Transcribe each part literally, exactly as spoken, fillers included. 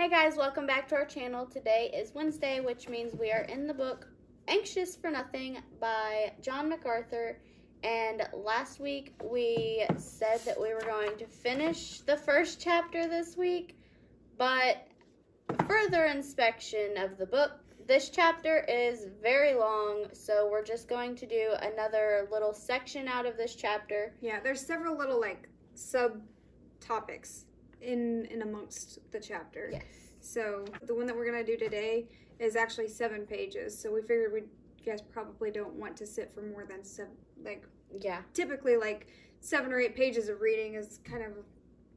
Hey guys, welcome back to our channel. Today is Wednesday, which means we are in the book Anxious for Nothing by John MacArthur. And last week we said that we were going to finish the first chapter this week, but further inspection of the book, this chapter is very long, so we're just going to do another little section out of this chapter. Yeah, there's several little like sub-topics in in amongst the chapter. Yes. So the one that we're gonna do today is actually seven pages, so we figured we you guys probably don't want to sit for more than seven, like, yeah, typically like seven or eight pages of reading is kind of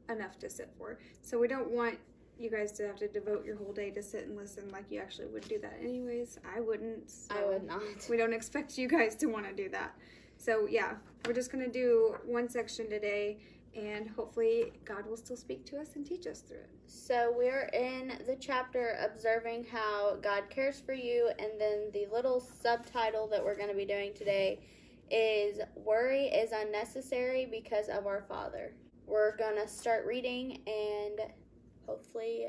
enough to sit for, so we don't want you guys to have to devote your whole day to sit and listen like you actually would do that anyways. I wouldn't, so I would not. We don't expect you guys to want to do that, so yeah, we're just gonna do one section today. And hopefully God will still speak to us and teach us through it. So we're in the chapter observing how God cares for you. And then the little subtitle that we're going to be doing today is worry is unnecessary because of our Father. We're going to start reading and hopefully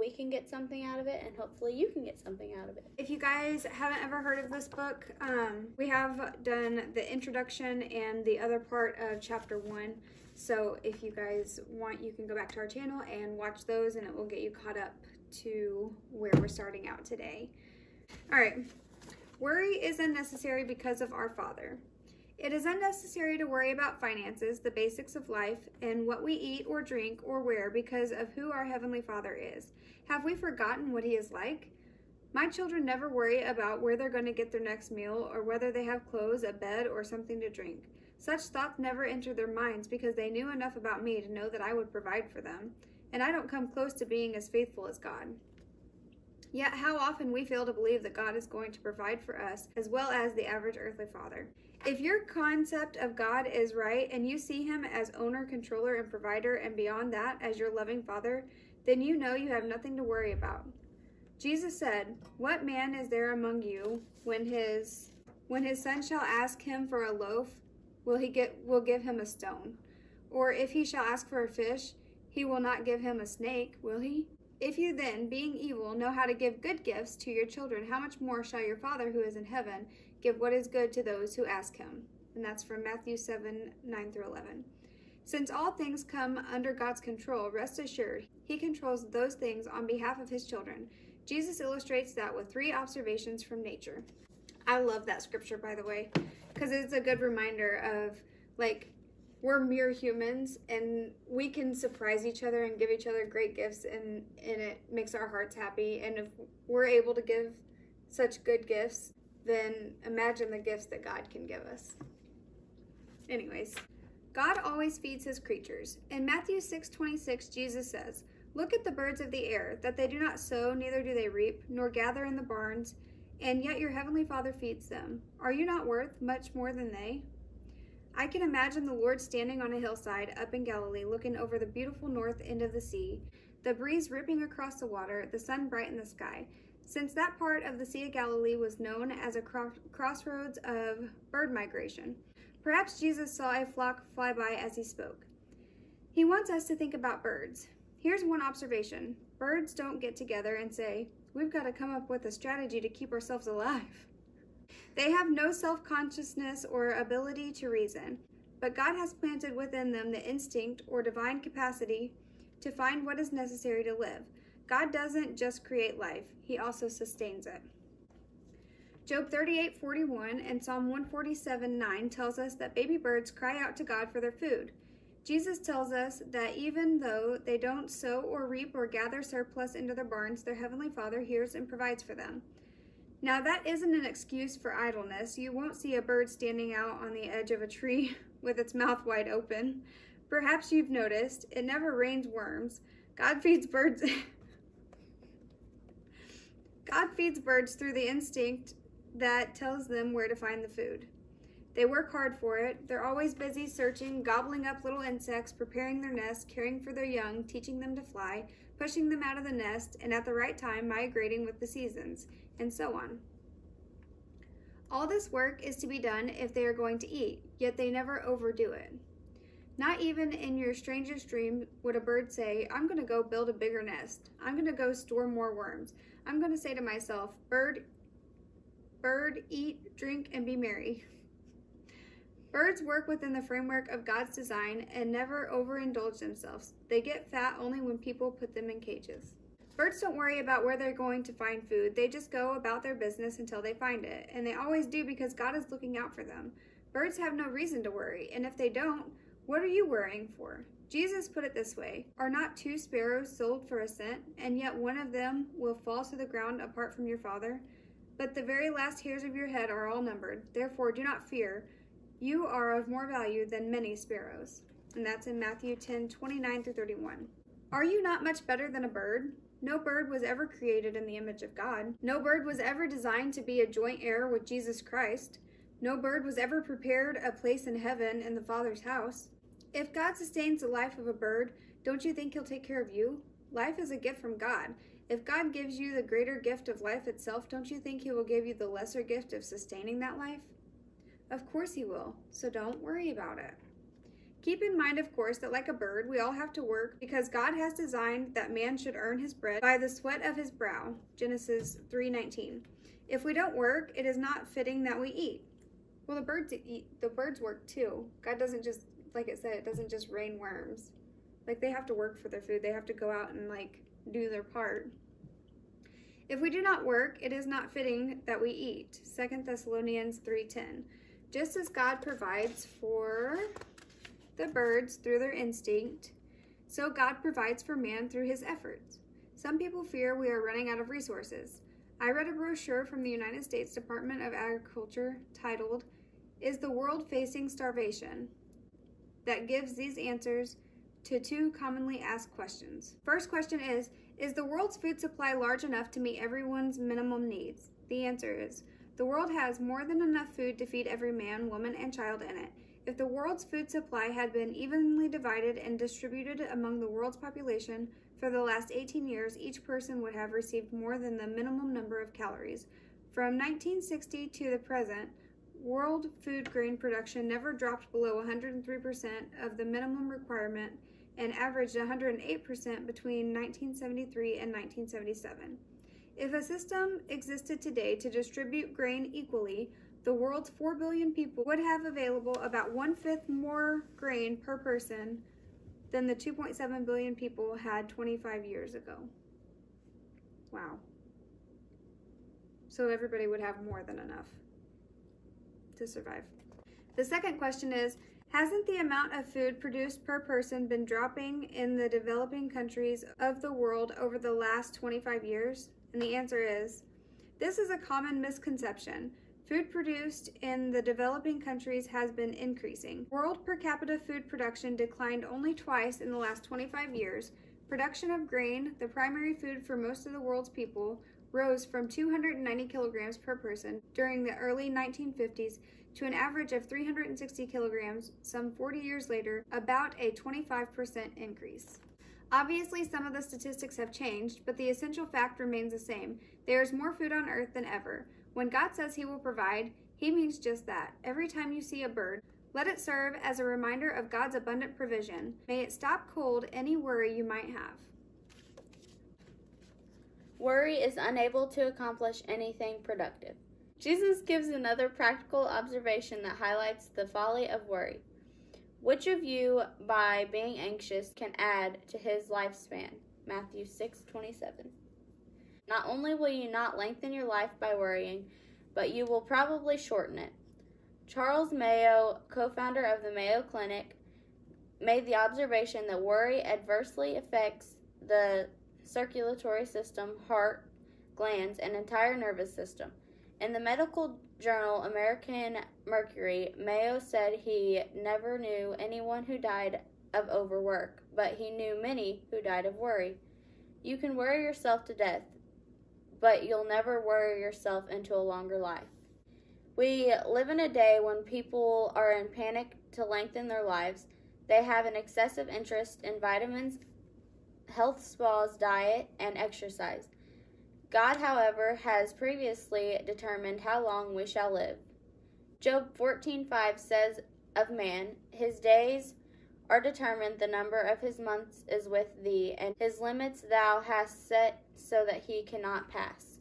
we can get something out of it, and hopefully you can get something out of it. If you guys haven't ever heard of this book, um, we have done the introduction and the other part of chapter one. So if you guys want, you can go back to our channel and watch those, and it will get you caught up to where we're starting out today. All right. Worry is unnecessary because of our Father. It is unnecessary to worry about finances, the basics of life, and what we eat or drink or wear because of who our Heavenly Father is. Have we forgotten what He is like? My children never worry about where they're going to get their next meal or whether they have clothes, a bed, or something to drink. Such thoughts never entered their minds because they knew enough about me to know that I would provide for them, and I don't come close to being as faithful as God. Yet how often we fail to believe that God is going to provide for us as well as the average earthly father. If your concept of God is right and you see Him as owner, controller, and provider, and beyond that as your loving Father, then you know you have nothing to worry about. Jesus said, "What man is there among you when his when his son shall ask him for a loaf? Will he get, will give him a stone? Or if he shall ask for a fish, he will not give him a snake, will he? If you then, being evil, know how to give good gifts to your children, how much more shall your Father who is in heaven give what is good to those who ask Him?" And that's from Matthew seven, nine through eleven. Since all things come under God's control, rest assured, He controls those things on behalf of His children. Jesus illustrates that with three observations from nature. I love that scripture, by the way, because it's a good reminder of, like, we're mere humans, and we can surprise each other and give each other great gifts, and, and it makes our hearts happy. And if we're able to give such good gifts, then imagine the gifts that God can give us. Anyways, God always feeds His creatures. In Matthew six twenty-six, Jesus says, "Look at the birds of the air, that they do not sow, neither do they reap, nor gather in the barns, and yet your Heavenly Father feeds them. Are you not worth much more than they?" I can imagine the Lord standing on a hillside up in Galilee, looking over the beautiful north end of the sea, the breeze rippling across the water, the sun bright in the sky. Since that part of the Sea of Galilee was known as a crossroads of bird migration, perhaps Jesus saw a flock fly by as He spoke. He wants us to think about birds. Here's one observation. Birds don't get together and say, "We've got to come up with a strategy to keep ourselves alive." They have no self-consciousness or ability to reason, but God has planted within them the instinct or divine capacity to find what is necessary to live. God doesn't just create life, He also sustains it. Job thirty-eight forty-one and Psalm one forty-seven nine tells us that baby birds cry out to God for their food. Jesus tells us that even though they don't sow or reap or gather surplus into their barns, their Heavenly Father hears and provides for them. Now that isn't an excuse for idleness. You won't see a bird standing out on the edge of a tree with its mouth wide open. Perhaps you've noticed it never rains worms. God feeds birds. God feeds birds through the instinct that tells them where to find the food. They work hard for it. They're always busy searching, gobbling up little insects, preparing their nests, caring for their young, teaching them to fly, pushing them out of the nest, and at the right time migrating with the seasons, and so on. All this work is to be done if they are going to eat, yet they never overdo it. Not even in your strangest dream would a bird say, I'm going to go build a bigger nest. I'm going to go store more worms. I'm going to say to myself, bird, bird, eat, drink, and be merry. Birds work within the framework of God's design and never overindulge themselves. They get fat only when people put them in cages. Birds don't worry about where they're going to find food. They just go about their business until they find it. And they always do because God is looking out for them. Birds have no reason to worry. And if they don't, what are you worrying for? Jesus put it this way, are not two sparrows sold for a cent, and yet one of them will fall to the ground apart from your Father? But the very last hairs of your head are all numbered. Therefore, do not fear. You are of more value than many sparrows. And that's in Matthew ten, twenty-nine through thirty-one. Are you not much better than a bird? No bird was ever created in the image of God. No bird was ever designed to be a joint heir with Jesus Christ. No bird was ever prepared a place in heaven in the Father's house. If God sustains the life of a bird, don't you think he'll take care of you? Life is a gift from God. If God gives you the greater gift of life itself, don't you think he will give you the lesser gift of sustaining that life? Of course he will, so don't worry about it. Keep in mind, of course, that like a bird, we all have to work because God has designed that man should earn his bread by the sweat of his brow, Genesis three nineteen. If we don't work, it is not fitting that we eat. Well, the birds eat, the birds work too. God doesn't just, like it said, it doesn't just rain worms. Like, they have to work for their food. They have to go out and like do their part. If we do not work, it is not fitting that we eat, Second Thessalonians three ten. Just as God provides for the birds through their instinct, so God provides for man through his efforts. Some people fear we are running out of resources. I read a brochure from the United States Department of Agriculture titled, Is the World Facing Starvation? That gives these answers to two commonly asked questions. First question is, is the world's food supply large enough to meet everyone's minimum needs? The answer is, the world has more than enough food to feed every man, woman, and child in it. If the world's food supply had been evenly divided and distributed among the world's population for the last eighteen years, each person would have received more than the minimum number of calories. From nineteen sixty to the present, world food grain production never dropped below one hundred three percent of the minimum requirement and averaged one hundred eight percent between nineteen seventy-three and nineteen seventy-seven. If a system existed today to distribute grain equally, the world's four billion people would have available about one-fifth more grain per person than the two point seven billion people had twenty-five years ago. Wow. So everybody would have more than enough to survive. The second question is, hasn't the amount of food produced per person been dropping in the developing countries of the world over the last twenty-five years? And the answer is, this is a common misconception. Food produced in the developing countries has been increasing. World per capita food production declined only twice in the last twenty-five years. Production of grain, the primary food for most of the world's people, rose from two hundred ninety kilograms per person during the early nineteen fifties to an average of three hundred sixty kilograms some forty years later, about a twenty-five percent increase. Obviously, some of the statistics have changed, but the essential fact remains the same. There is more food on earth than ever. When God says he will provide, he means just that. Every time you see a bird, let it serve as a reminder of God's abundant provision. May it stop cold any worry you might have. Worry is unable to accomplish anything productive. Jesus gives another practical observation that highlights the folly of worry. Which of you, by being anxious, can add to his lifespan? Matthew six twenty-seven. Not only will you not lengthen your life by worrying, but you will probably shorten it. Charles Mayo, co-founder of the Mayo Clinic, made the observation that worry adversely affects the circulatory system, heart, glands, and entire nervous system. In the medical journal American Mercury, Mayo said he never knew anyone who died of overwork, but he knew many who died of worry. You can worry yourself to death, but you'll never worry yourself into a longer life. We live in a day when people are in panic to lengthen their lives. They have an excessive interest in vitamins, health spas, diet, and exercise. God, however, has previously determined how long we shall live. Job fourteen five says of man, his days are determined, the number of his months is with thee, and his limits thou hast set so that he cannot pass.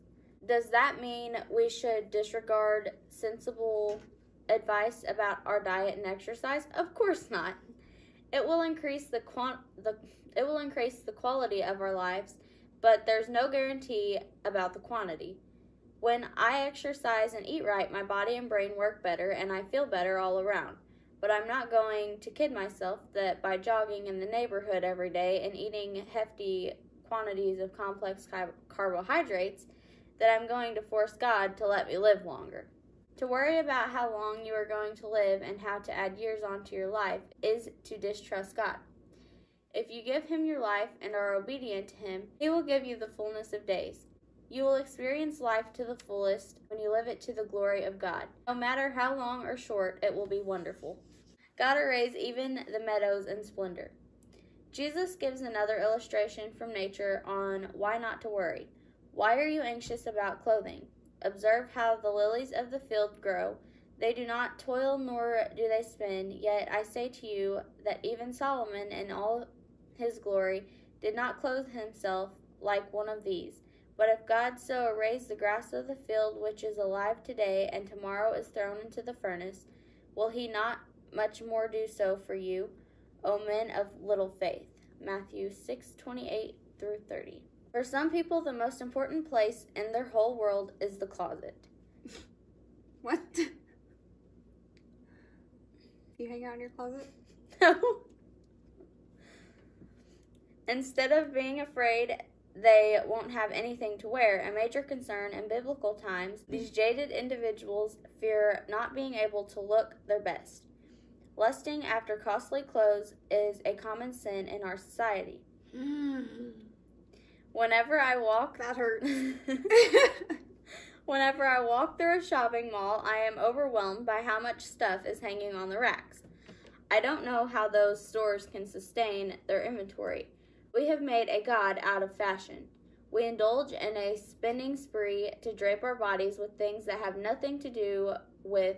Does that mean we should disregard sensible advice about our diet and exercise? Of course not. It will increase the quant the it will increase the quality of our lives, but there's no guarantee about the quantity. When I exercise and eat right, my body and brain work better and I feel better all around. But I'm not going to kid myself that by jogging in the neighborhood every day and eating hefty quantities of complex carbohydrates that I'm going to force God to let me live longer. To worry about how long you are going to live and how to add years onto your life is to distrust God. If you give him your life and are obedient to him, he will give you the fullness of days. You will experience life to the fullest when you live it to the glory of God. No matter how long or short, it will be wonderful. God arrays even the meadows in splendor. Jesus gives another illustration from nature on why not to worry. Why are you anxious about clothing? Observe how the lilies of the field grow. They do not toil nor do they spin. Yet I say to you that even Solomon in all his glory did not clothe himself like one of these. But if God so arrays the grass of the field, which is alive today and tomorrow is thrown into the furnace, will he not much more do so for you, O men of little faith? Matthew six twenty-eight through thirty. For some people, the most important place in their whole world is the closet. What? You hang out in your closet? No. Instead of being afraid they won't have anything to wear, a major concern in biblical times, these jaded individuals fear not being able to look their best. Lusting after costly clothes is a common sin in our society. Mm. Whenever I walk... That hurt. Whenever I walk through a shopping mall, I am overwhelmed by how much stuff is hanging on the racks. I don't know how those stores can sustain their inventory. We have made a god out of fashion. We indulge in a spending spree to drape our bodies with things that have nothing to do with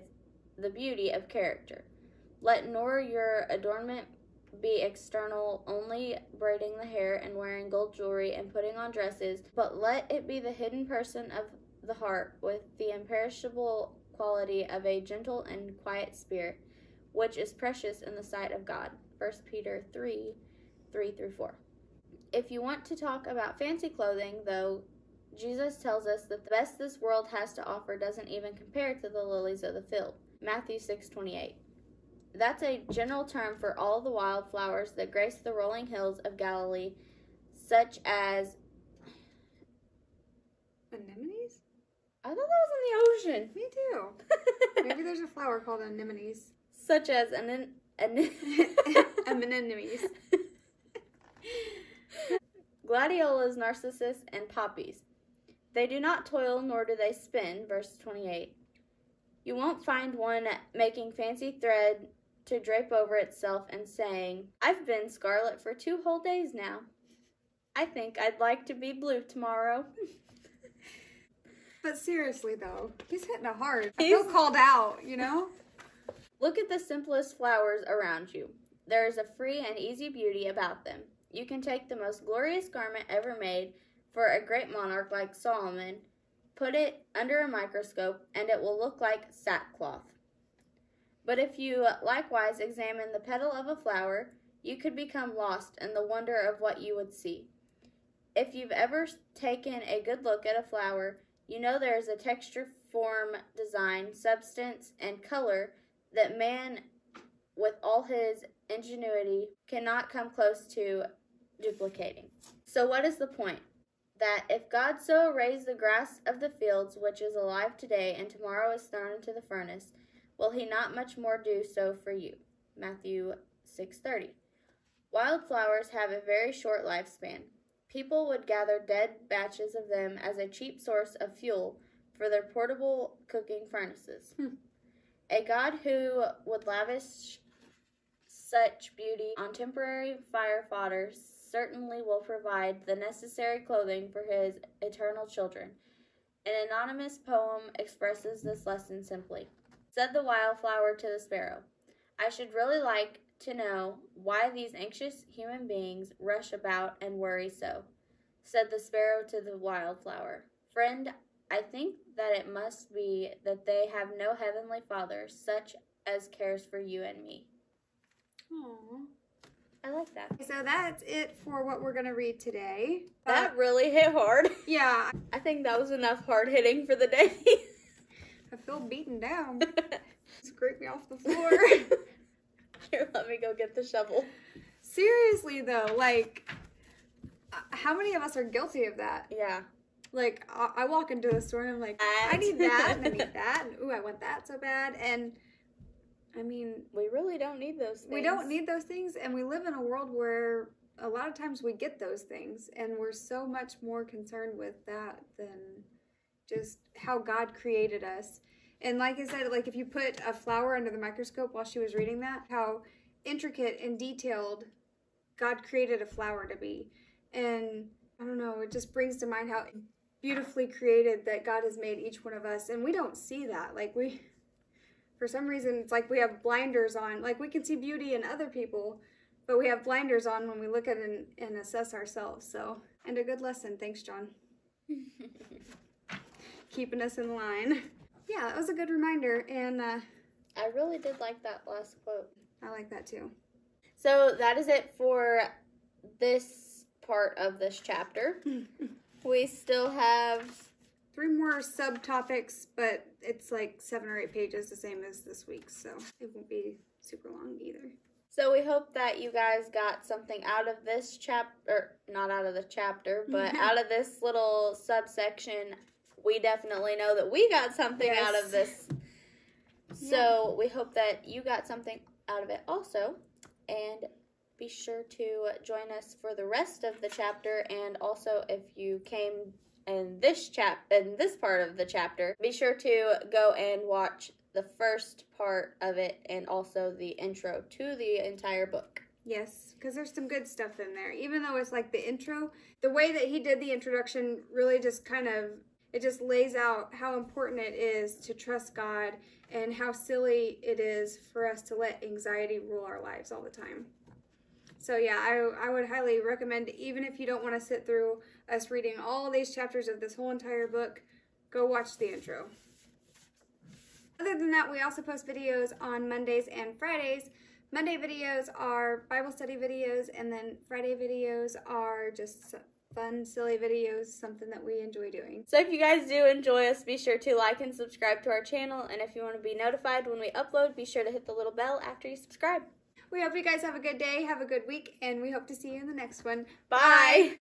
the beauty of character. Let nor your adornment be external, only braiding the hair and wearing gold jewelry and putting on dresses, but let it be the hidden person of the heart with the imperishable quality of a gentle and quiet spirit, which is precious in the sight of God. First Peter three, three through four. If you want to talk about fancy clothing, though, Jesus tells us that the best this world has to offer doesn't even compare to the lilies of the field. Matthew six twenty-eight. That's a general term for all the wildflowers that grace the rolling hills of Galilee, such as... Anemones? I thought that was in the ocean. Me too. Maybe there's a flower called anemones. Such as anen... An anemones. Gladiolas, narcissus, and poppies. They do not toil, nor do they spin, verse twenty-eight. You won't find one making fancy thread to drape over itself and saying, I've been scarlet for two whole days now. I think I'd like to be blue tomorrow. But seriously, though, he's hitting it hard. I feel called out, you know? Look at the simplest flowers around you. There is a free and easy beauty about them. You can take the most glorious garment ever made for a great monarch like Solomon, put it under a microscope, and it will look like sackcloth. But if you likewise examine the petal of a flower, you could become lost in the wonder of what you would see. If you've ever taken a good look at a flower, you know there is a texture, form, design, substance, and color that man, with all his ingenuity, cannot come close to duplicating. So what is the point? That if God so arrays the grass of the fields, which is alive today and tomorrow is thrown into the furnace, will he not much more do so for you? Matthew six thirty. Wildflowers have a very short lifespan. People would gather dead batches of them as a cheap source of fuel for their portable cooking furnaces. Hmm. A God who would lavish such beauty on temporary fire fodder certainly will provide the necessary clothing for his eternal children. An anonymous poem expresses this lesson simply. Said the wildflower to the sparrow, I should really like to know why these anxious human beings rush about and worry so," said the sparrow to the wildflower. "Friend, I think that it must be that they have no heavenly Father such as cares for you and me." Aww. I like that. So that's it for what we're going to read today. That uh, really hit hard. Yeah. I think that was enough hard hitting for the day. I feel beaten down. Scrape me off the floor. Here, let me go get the shovel. Seriously, though, like, how many of us are guilty of that? Yeah. Like, I, I walk into the store and I'm like, that. I need that, and I need that, and ooh, I want that so bad, and I mean, we really don't need those things. We don't need those things, and we live in a world where a lot of times we get those things, and we're so much more concerned with that than just how God created us. And like I said, like if you put a flower under the microscope while she was reading that, how intricate and detailed God created a flower to be. And I don't know, it just brings to mind how beautifully created that God has made each one of us. And we don't see that. Like we, for some reason, it's like we have blinders on. Like we can see beauty in other people, but we have blinders on when we look at and, and assess ourselves. So, and a good lesson. Thanks, John. Keeping us in line. Yeah, that was a good reminder, and uh, I really did like that last quote. I like that too. So that is it for this part of this chapter. We still have three more subtopics, but it's like seven or eight pages, the same as this week, so it won't be super long either. So we hope that you guys got something out of this chapter, not out of the chapter, but out of this little subsection. We definitely know that we got something yes. out of this. So yeah. We hope that you got something out of it also. And be sure to join us for the rest of the chapter. And also if you came in this chap in this part of the chapter, be sure to go and watch the first part of it and also the intro to the entire book. Yes, because there's some good stuff in there. Even though it's like the intro, the way that he did the introduction really just kind of it just lays out how important it is to trust God and how silly it is for us to let anxiety rule our lives all the time. So yeah, I, I would highly recommend, even if you don't want to sit through us reading all these chapters of this whole entire book, go watch the intro. Other than that, we also post videos on Mondays and Fridays. Monday videos are Bible study videos, and then Friday videos are just fun, silly videos, something that we enjoy doing. So if you guys do enjoy us, be sure to like and subscribe to our channel. And if you want to be notified when we upload, be sure to hit the little bell after you subscribe. We hope you guys have a good day, have a good week, and we hope to see you in the next one. Bye! Bye.